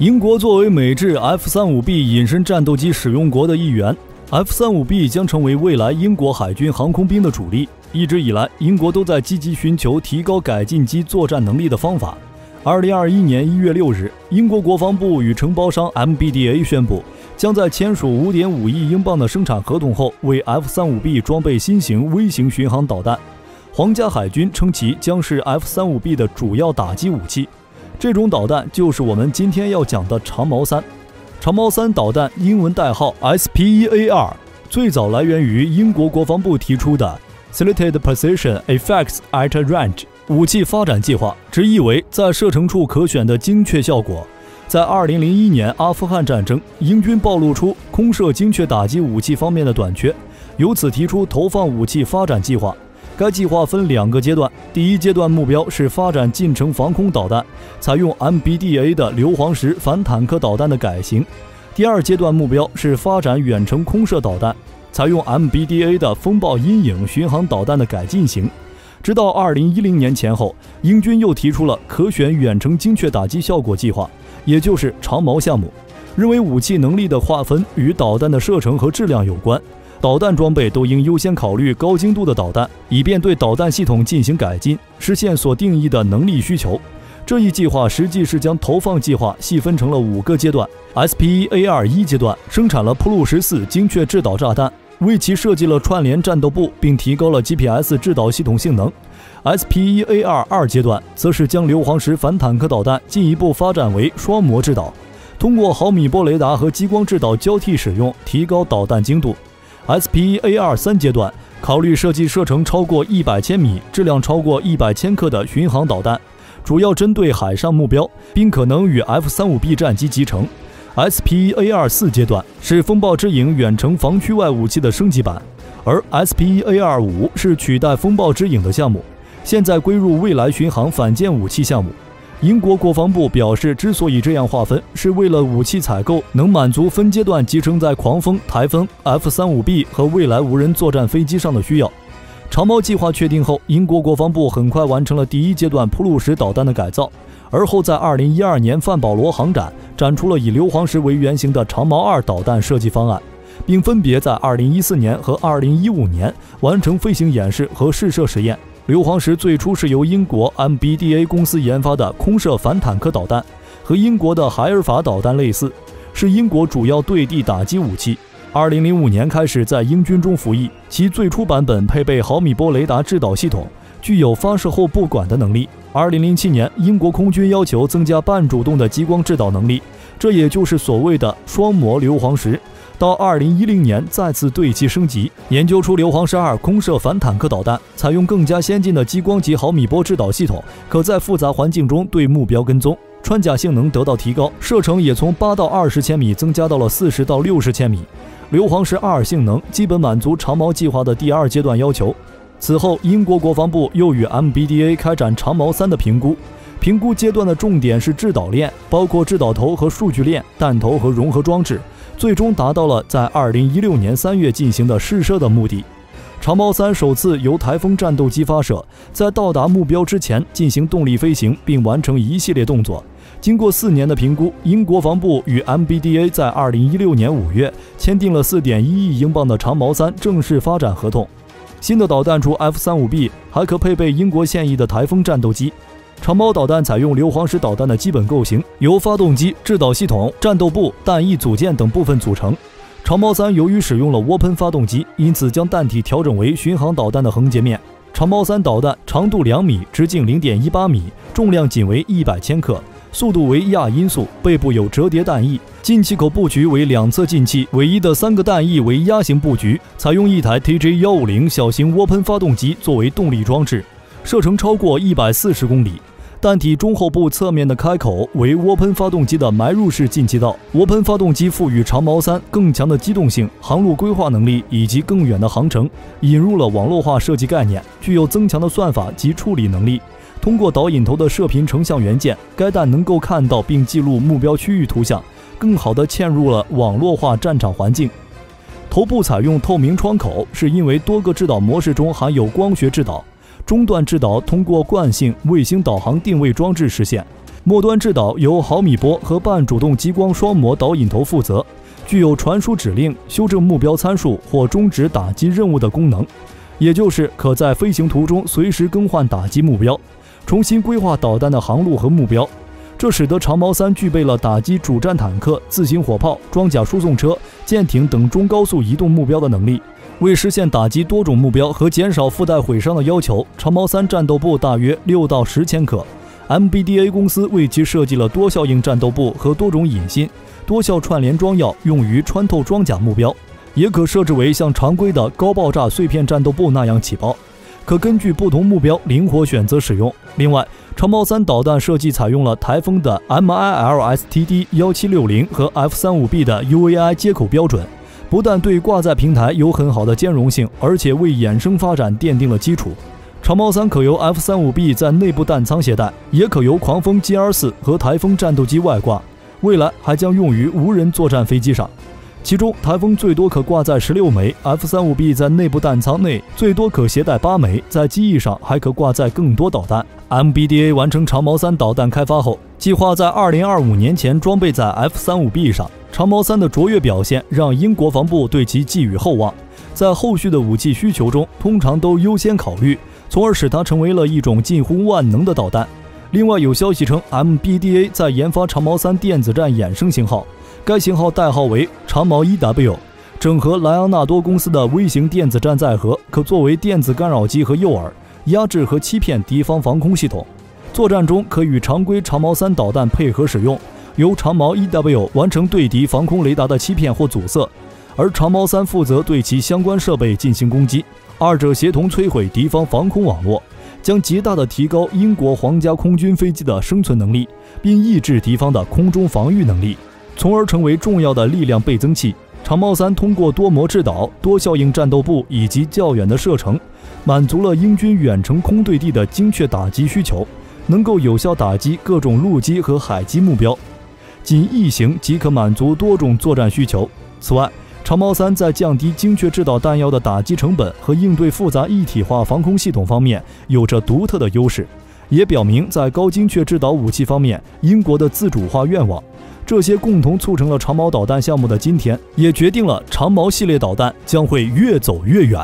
英国作为美制 F-35B 引申战斗机使用国的一员 ，F-35B 将成为未来英国海军航空兵的主力。一直以来，英国都在积极寻求提高改进机作战能力的方法。2021年1月6日，英国国防部与承包商 MBDA 宣布，将在签署 5.5 亿英镑的生产合同后，为 F-35B 装备新型微型巡航导弹。 皇家海军称其将是 F-35B 的主要打击武器，这种导弹就是我们今天要讲的长矛3。长矛3导弹英文代号 SPEAR， 最早来源于英国国防部提出的 Selected Position Effects at Range 武器发展计划，直译为在射程处可选的精确效果。在2001年阿富汗战争，英军暴露出空射精确打击武器方面的短缺，由此提出投放武器发展计划。 该计划分两个阶段，第一阶段目标是发展近程防空导弹，采用 MBDA 的硫磺石反坦克导弹的改型；第二阶段目标是发展远程空射导弹，采用 MBDA 的风暴阴影巡航导弹的改进型。直到2010年前后，英军又提出了可选远程精确打击效果计划，也就是长矛项目，认为武器能力的划分与导弹的射程和质量有关。 导弹装备都应优先考虑高精度的导弹，以便对导弹系统进行改进，实现所定义的能力需求。这一计划实际是将投放计划细分成了5个阶段。SPEAR1 阶段生产了普鲁14精确制导炸弹，为其设计了串联战斗部，并提高了 GPS 制导系统性能。SPEAR2 阶段则是将硫磺石反坦克导弹进一步发展为双模制导，通过毫米波雷达和激光制导交替使用，提高导弹精度。 SPEAR3 阶段考虑设计射程超过100千米、质量超过100千克的巡航导弹，主要针对海上目标，并可能与 F-35B 战机集成。SPEAR4 阶段是风暴之影远程防区外武器的升级版，而 SPEAR5 是取代风暴之影的项目，现在归入未来巡航反舰武器项目。 英国国防部表示，之所以这样划分，是为了武器采购能满足分阶段集成在狂风、台风、F-35B 和未来无人作战飞机上的需要。长矛计划确定后，英国国防部很快完成了第一阶段普鲁10导弹的改造，而后在2012年范保罗航展展出了以硫磺石为原型的长矛2导弹设计方案，并分别在2014年和2015年完成飞行演示和试射实验。 硫磺石最初是由英国 MBDA 公司研发的空射反坦克导弹，和英国的海尔法导弹类似，是英国主要对地打击武器。2005年开始在英军中服役，其最初版本配备毫米波雷达制导系统，具有发射后不管的能力。2007年，英国空军要求增加半主动的激光制导能力，这也就是所谓的双模硫磺石。 到2010年再次对其升级，研究出硫磺石2空射反坦克导弹，采用更加先进的激光及毫米波制导系统，可在复杂环境中对目标跟踪，穿甲性能得到提高，射程也从8到20千米增加到了40到60千米。硫磺石2性能基本满足长矛计划的第二阶段要求。此后，英国国防部又与 MBDA 开展长矛3的评估。 评估阶段的重点是制导链，包括制导头和数据链、弹头和融合装置，最终达到了在2016年3月进行的试射的目的。长矛3首次由台风战斗机发射，在到达目标之前进行动力飞行，并完成一系列动作。经过4年的评估，英国防部与 MBDA 在2016年5月签订了 4.1 亿英镑的长矛3正式发展合同。新的导弹除 F-35B， 还可配备英国现役的台风战斗机。 长矛导弹采用硫磺石导弹的基本构型，由发动机、制导系统、战斗部、弹翼组件等部分组成。长矛3由于使用了涡喷发动机，因此将弹体调整为巡航导弹的横截面。长矛3导弹长度2米，直径 0.18 米，重量仅为100千克，速度为亚音速，背部有折叠弹翼，进气口布局为两侧进气唯一的3个弹翼为鸭形布局，采用一台 TJ150小型涡喷发动机作为动力装置，射程超过140公里。 弹体中后部侧面的开口为涡喷发动机的埋入式进气道。涡喷发动机赋予长矛3更强的机动性、航路规划能力以及更远的航程，引入了网络化设计概念，具有增强的算法及处理能力。通过导引头的射频成像元件，该弹能够看到并记录目标区域图像，更好地嵌入了网络化战场环境。头部采用透明窗口，是因为多个制导模式中含有光学制导。 中段制导通过惯性卫星导航定位装置实现，末端制导由毫米波和半主动激光双模导引头负责，具有传输指令、修正目标参数或终止打击任务的功能，也就是可在飞行途中随时更换打击目标，重新规划导弹的航路和目标。这使得长矛3具备了打击主战坦克、自行火炮、装甲输送车、舰艇等中高速移动目标的能力。 为实现打击多种目标和减少附带毁伤的要求，长矛3战斗部大约6到10千克。MBDA 公司为其设计了多效应战斗部和多种引信、多效串联装药，用于穿透装甲目标，也可设置为像常规的高爆炸碎片战斗部那样起爆，可根据不同目标灵活选择使用。另外，长矛3导弹设计采用了台风的 MIL-STD-1760和 F-35B 的 UAI 接口标准。 不但对挂载平台有很好的兼容性，而且为衍生发展奠定了基础。长矛3可由 F-35B 在内部弹仓携带，也可由狂风 GR-4和台风战斗机外挂。未来还将用于无人作战飞机上，其中台风最多可挂载16枚 ，F-35B 在内部弹仓内最多可携带8枚，在机翼上还可挂载更多导弹。MBDA 完成长矛3导弹开发后，计划在2025年前装备在 F-35B 上。 长矛3的卓越表现让英国防部对其寄予厚望，在后续的武器需求中，通常都优先考虑，从而使它成为了一种近乎万能的导弹。另外，有消息称 ，MBDA 在研发长矛3电子战衍生型号，该型号代号为长矛 1W， 整合莱昂纳多公司的微型电子战载荷，可作为电子干扰机和诱饵，压制和欺骗敌方防空系统。作战中可与常规长矛3导弹配合使用。 由长矛 1W 完成对敌防空雷达的欺骗或阻塞，而长矛3负责对其相关设备进行攻击，二者协同摧毁敌方防空网络，将极大地提高英国皇家空军飞机的生存能力，并抑制敌方的空中防御能力，从而成为重要的力量倍增器。长矛3通过多模制导、多效应战斗部以及较远的射程，满足了英军远程空对地的精确打击需求，能够有效打击各种陆基和海基目标。 仅一型即可满足多种作战需求。此外，长矛3在降低精确制导弹药的打击成本和应对复杂一体化防空系统方面有着独特的优势，也表明在高精确制导武器方面英国的自主化愿望。这些共同促成了长矛导弹项目的今天，也决定了长矛系列导弹将会越走越远。